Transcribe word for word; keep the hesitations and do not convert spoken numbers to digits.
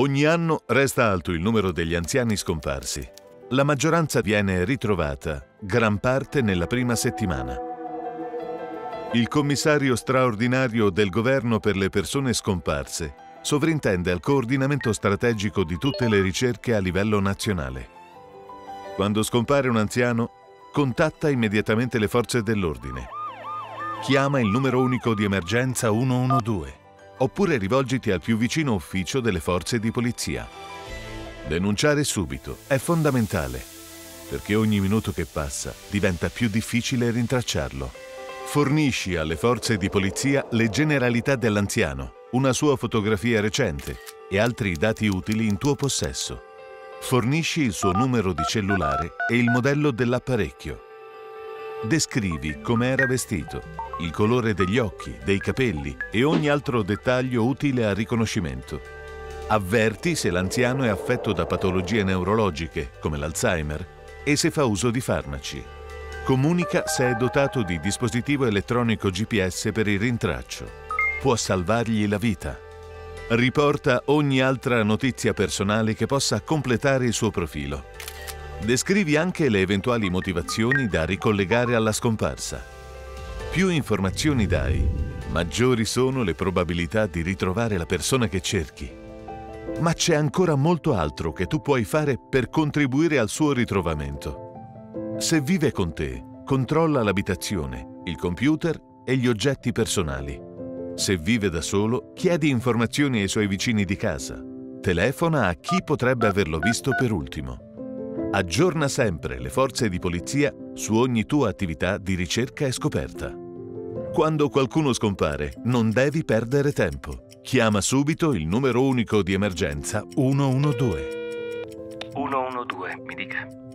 Ogni anno resta alto il numero degli anziani scomparsi. La maggioranza viene ritrovata, gran parte nella prima settimana. Il commissario straordinario del governo per le persone scomparse sovrintende al coordinamento strategico di tutte le ricerche a livello nazionale. Quando scompare un anziano, contatta immediatamente le forze dell'ordine. Chiama il numero unico di emergenza uno uno due, oppure rivolgiti al più vicino ufficio delle forze di polizia. Denunciare subito è fondamentale, perché ogni minuto che passa diventa più difficile rintracciarlo. Fornisci alle forze di polizia le generalità dell'anziano, una sua fotografia recente e altri dati utili in tuo possesso. Fornisci il suo numero di cellulare e il modello dell'apparecchio. Descrivi com'era vestito, il colore degli occhi, dei capelli e ogni altro dettaglio utile al riconoscimento. Avverti se l'anziano è affetto da patologie neurologiche, come l'Alzheimer, e se fa uso di farmaci. Comunica se è dotato di dispositivo elettronico G P S per il rintraccio. Può salvargli la vita. Riporta ogni altra notizia personale che possa completare il suo profilo. Descrivi anche le eventuali motivazioni da ricollegare alla scomparsa. Più informazioni dai, maggiori sono le probabilità di ritrovare la persona che cerchi. Ma c'è ancora molto altro che tu puoi fare per contribuire al suo ritrovamento. Se vive con te, controlla l'abitazione, il computer e gli oggetti personali. Se vive da solo, chiedi informazioni ai suoi vicini di casa. Telefona a chi potrebbe averlo visto per ultimo. Aggiorna sempre le forze di polizia su ogni tua attività di ricerca e scoperta. Quando qualcuno scompare, non devi perdere tempo. Chiama subito il numero unico di emergenza uno uno due. uno uno due, mi dica.